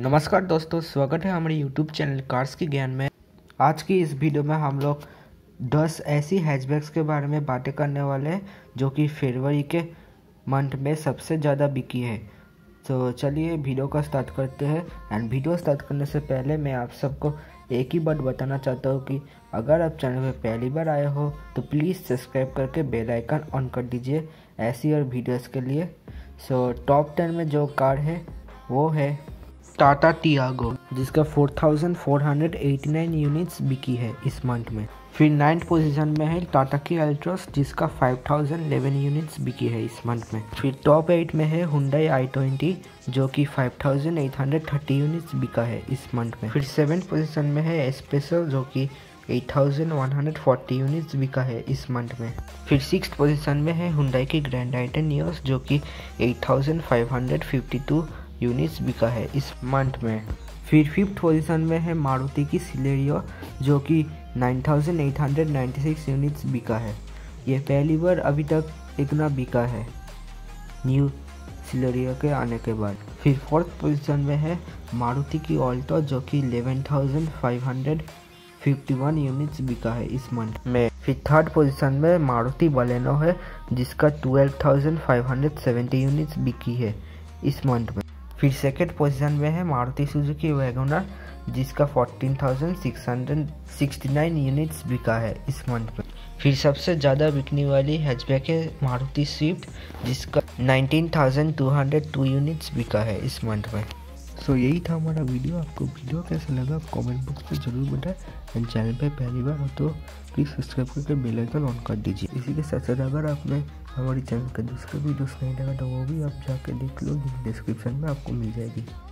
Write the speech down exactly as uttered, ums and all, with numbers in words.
नमस्कार दोस्तों, स्वागत है हमारे यूट्यूब चैनल कार्स की ज्ञान में। आज की इस वीडियो में हम लोग दस ऐसी हैचबैक्स के बारे में बातें करने वाले हैं जो कि फरवरी के मंथ में सबसे ज़्यादा बिकी है। तो चलिए वीडियो का स्टार्ट करते हैं। एंड वीडियो स्टार्ट करने से पहले मैं आप सबको एक ही बात बताना चाहता हूँ कि अगर आप चैनल पर पहली बार आए हो तो प्लीज़ सब्सक्राइब करके बेल आइकन ऑन कर दीजिए ऐसी और वीडियोज़ के लिए। सो टॉप टेन में जो कार है वो है टाटा टियागो, जिसका four thousand four hundred eighty nine units बिकी है इस मंथ में। फिर नाइन्थ पोजीशन में है टाटा की अल्ट्रोस, जिसका फाइव थाउजेंड इलेवन यूनिट्स बिकी है इस मंथ में। फिर टॉप एट में है हुंडई आई ट्वेंटी, जो कि five thousand eight hundred thirty units बिका है इस मंथ में। फिर सेवेंथ पोजीशन में है एस्प्रेसो, जो कि eight thousand one hundred forty units बिका है इस मंथ में। फिर सिक्स्थ पोजीशन में है हुंडई की ग्रैंड आई टेन नियोस, जो कि eight thousand five hundred fifty two units बिका है इस मंथ में। फिर फिफ्थ पोजीशन में है मारुति की सिलेरियो, जो कि nine thousand eight hundred ninety six units बिका है। ये पहली बार अभी तक इतना बिका है न्यू सिलेरियो के आने के बाद। फिर फोर्थ पोजीशन में है मारुति की ऑल्टो, जो कि eleven thousand five hundred fifty one units बिका है इस मंथ में। फिर थर्ड पोजीशन में मारुति बलेनो है, जिसका twelve thousand five hundred seventy units बिकी है इस मंथ में। फिर सेकेंड पोजीशन में है मारुति सुजुकी वैगनआर, जिसका fourteen thousand six hundred sixty nine units बिका है इस मंथ में। फिर सबसे ज़्यादा बिकने वाली हैचबैक है मारुति स्विफ्ट, जिसका nineteen thousand two hundred two units बिका है इस मंथ में। सो so, यही था हमारा वीडियो। आपको वीडियो कैसा लगा कमेंट बॉक्स में जरूर बताएं। एंड चैनल पे पहली बार हो तो प्लीज़ सब्सक्राइब करके बेल आइकन ऑन कर दीजिए। इसी के साथ साथ अगर आपने हमारी चैनल के दूसरे वीडियोस नहीं देखा तो वो भी आप जाके देख लो, डिस्क्रिप्शन में आपको मिल जाएगी।